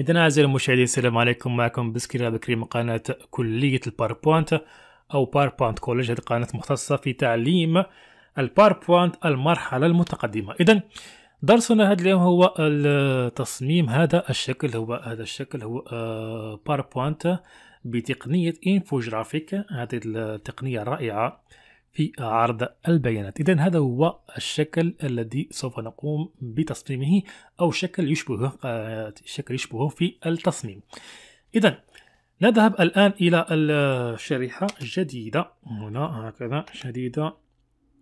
إذن أعزائي المشاهدين السلام عليكم، معكم بسكير بكريم قناة كلية الباوربوينت أو باوربوينت كوليج. هذه قناة مختصة في تعليم الباوربوينت المرحلة المتقدمة. إذن درسنا هذا اليوم هو تصميم هذا الشكل هو باوربوينت بتقنية إنفو جرافيك، هذه التقنية الرائعة في عرض البيانات. إذن هذا هو الشكل الذي سوف نقوم بتصميمه أو شكل يشبهه في التصميم. إذن نذهب الآن إلى الشريحة الجديدة، هنا هكذا جديدة،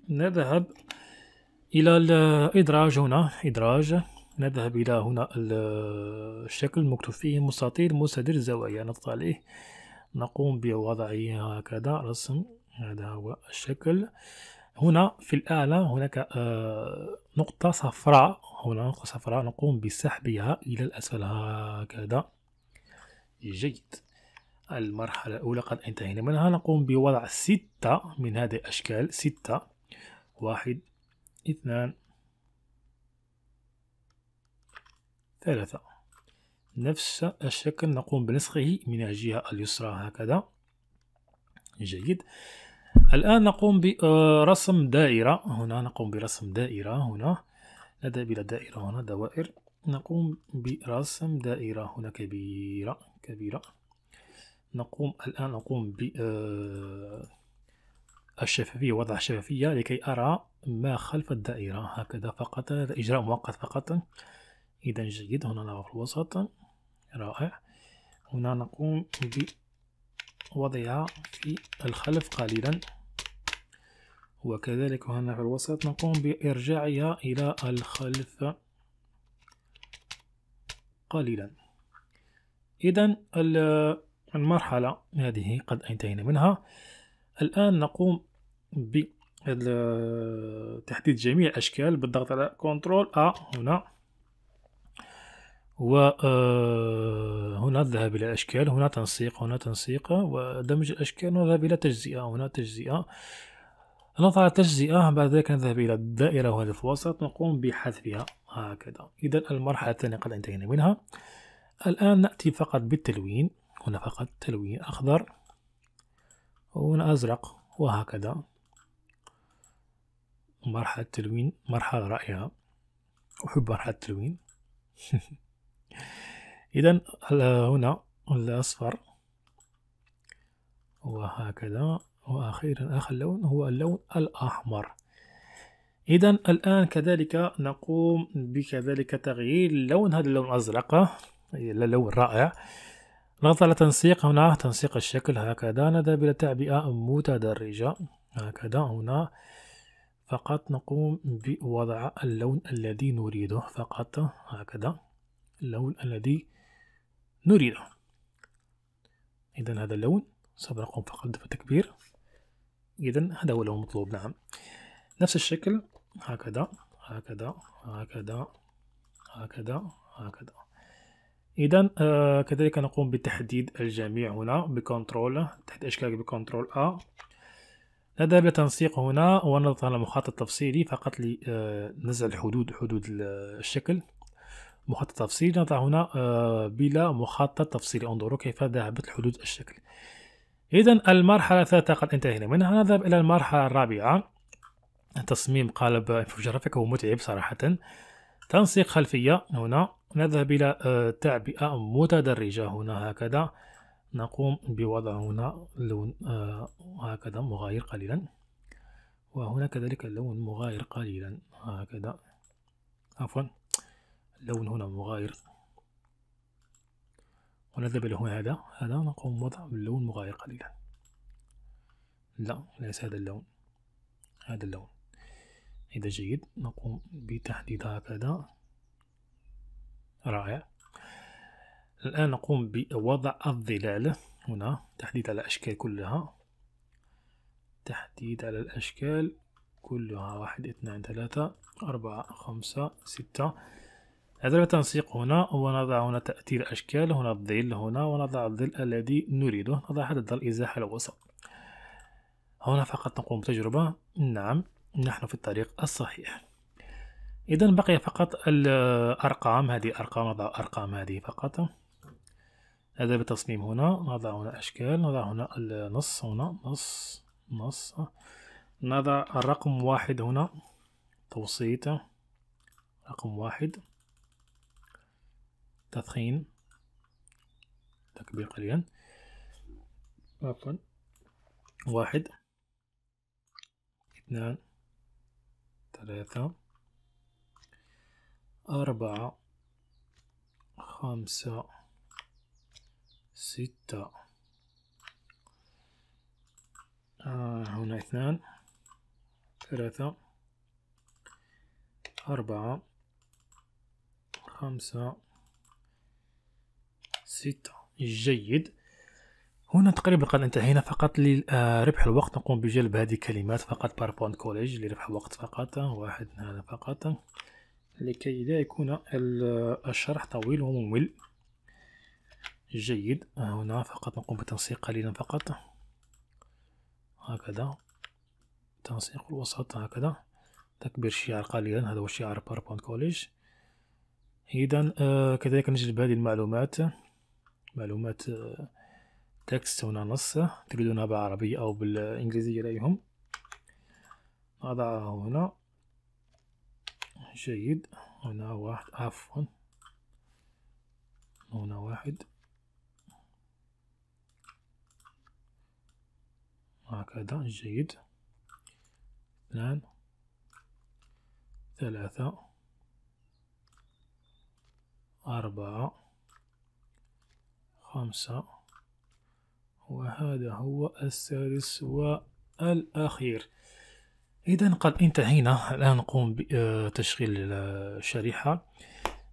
نذهب إلى الإدراج، هنا إدراج، نذهب إلى هنا الشكل مكتوب فيه مستطيل مستدير زوايا، نضغط عليه، نقوم بوضعه هكذا رسم. هذا هو الشكل. هنا في الأعلى هناك نقطة صفراء، هنا نقطة صفراء نقوم بسحبها إلى الأسفل هكذا. جيد، المرحلة الأولى قد انتهينا منها، نقوم بوضع 6 من هذه الأشكال، 6، 1 2 3. نفس الشكل نقوم بنسخه من الجهة اليسرى هكذا. جيد، الآن نقوم برسم دائرة، هنا نقوم برسم دائرة، هنا نذهب إلى دائرة، هنا دوائر، نقوم برسم دائرة هنا كبيرة كبيرة. الآن نقوم بالشفافية، وضع شفافية لكي أرى ما خلف الدائرة هكذا فقط، إجراء مؤقت فقط. إذا جيد، هنا نضع في الوسط، رائع. هنا نقوم وضعها في الخلف قليلا، وكذلك هنا في الوسط نقوم بإرجاعها إلى الخلف قليلا. إذن المرحلة هذه قد انتهينا منها. الآن نقوم بتحديد جميع الأشكال بالضغط على كنترول A هنا، وهنا نذهب إلى الأشكال، هنا تنسيق ودمج الأشكال، ونذهب إلى تجزئة، هنا تجزئة، نضغط على تجزئة، بعد ذلك نذهب إلى الدائرة وهذه في الوسط، نقوم بحذفها هكذا. إذا المرحلة الثانية قد انتهينا منها. الآن نأتي فقط بالتلوين، هنا فقط تلوين أخضر وهنا أزرق وهكذا. مرحلة التلوين مرحلة رائعة، أحب مرحلة التلوين. إذا هنا الأصفر وهكذا، وأخيرا آخر لون هو اللون الأحمر. إذا الآن كذلك نقوم بكذلك تغيير لون هذا اللون الأزرق، لون رائع. نضغط على تنسيق، هنا تنسيق الشكل هكذا، نذهب إلى تعبئة متدرجة هكذا. هنا فقط نقوم بوضع اللون الذي نريده فقط هكذا، اللون الذي نريده. إذن هذا اللون سوف نقوم فقط بالتكبير. إذن هذا هو اللون المطلوب، نعم. نفس الشكل هكذا هكذا هكذا هكذا هكذا. إذن كذلك نقوم بتحديد الجميع هنا بكنترول، تحديد أشكال بكنترول A، نذهب إلى تنسيق هنا ونضغط على مخطط تفصيلي فقط لنزع الحدود، حدود الشكل. مخطط تفصيلي نضع هنا بلا مخطط تفصيلي، انظروا كيف ذهبت الحدود الشكل. إذا المرحلة الثالثة قد انتهينا منها، نذهب إلى المرحلة الرابعة. تصميم قالب إنفو جرافيك هو متعب صراحة. تنسيق خلفية، هنا نذهب إلى تعبئة متدرجة، هنا هكذا نقوم بوضع هنا لون هكذا مغاير قليلا، وهنا كذلك اللون مغاير قليلا هكذا، عفوا اللون هنا مغاير، ونذهب إلى هنا هذا نقوم بوضع اللون مغاير قليلا، لا ليس هذا اللون، هذا اللون. إذا جيد نقوم بتحديد هكذا، رائع. الآن نقوم بوضع الظلال، هنا تحديد على الأشكال كلها، تحديد على الأشكال كلها، 1 2 3 4 5 6. هذا تنسيق هنا، ونضع هنا تأثير أشكال، هنا الظل، هنا ونضع الظل الذي نريده، نضع هذا الظل إزاحة الوسط. هنا فقط نقوم بتجربة، نعم نحن في الطريق الصحيح. إذا بقي فقط الأرقام، هذه أرقام، نضع أرقام هذه فقط. أداة التصميم. هنا نضع هنا أشكال، نضع هنا النص، هنا نص نص، نضع الرقم واحد هنا توسيط، رقم واحد، تضخيم، تكبير قليلا، عفوا، واحد، اثنان، ثلاثة، أربعة، خمسة، ستة، هنا اثنان، ثلاثة، أربعة، خمسة، ستة. جيد، هنا تقريبا قد انتهينا. فقط لربح الوقت نقوم بجلب هذه الكلمات فقط، PowerPoint College لربح الوقت فقط، واحد هذا فقط لكي لا يكون الشرح طويل وممل. جيد، هنا فقط نقوم بتنسيق قليلا فقط، هكذا تنسيق الوسط، هكذا تكبير الشعار قليلا، هذا هو شعار PowerPoint College. إذا كذلك نجلب هذه المعلومات، معلومات تكست، هنا نص تريدونها بالعربية أو بالإنجليزية لديهم، نضعها هنا. جيد، هنا واحد، عفوا هنا واحد، هكذا. جيد، اثنان، ثلاثة، أربعة، خمسة، وهذا هو السادس والأخير. إذا قد انتهينا، الآن نقوم بتشغيل الشريحة.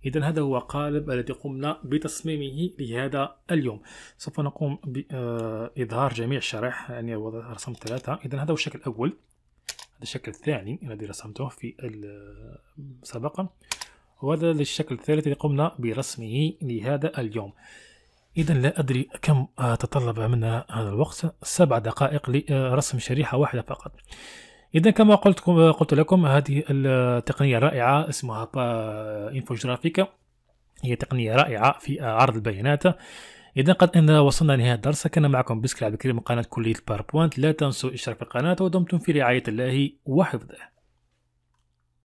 إذا هذا هو القالب الذي قمنا بتصميمه لهذا اليوم. سوف نقوم بإظهار جميع الشرائح، يعني رسمت ثلاثة. إذا هذا هو الشكل الأول، هذا الشكل الثاني الذي رسمته في السابق، وهذا الشكل الثالث الذي قمنا برسمه لهذا اليوم. إذا لا أدري كم تطلب منا هذا الوقت، 7 دقائق لرسم شريحة واحدة فقط. إذا كما قلت لكم، هذه التقنية رائعة اسمها إنفو جرافيك، هي تقنية رائعة في عرض البيانات. إذا قد أن وصلنا لنهاية الدرس، كان معكم بسكر عبد الكريم من قناة كلية الباوربوينت. لا تنسوا الاشتراك في القناة، ودمتم في رعاية الله وحفظه.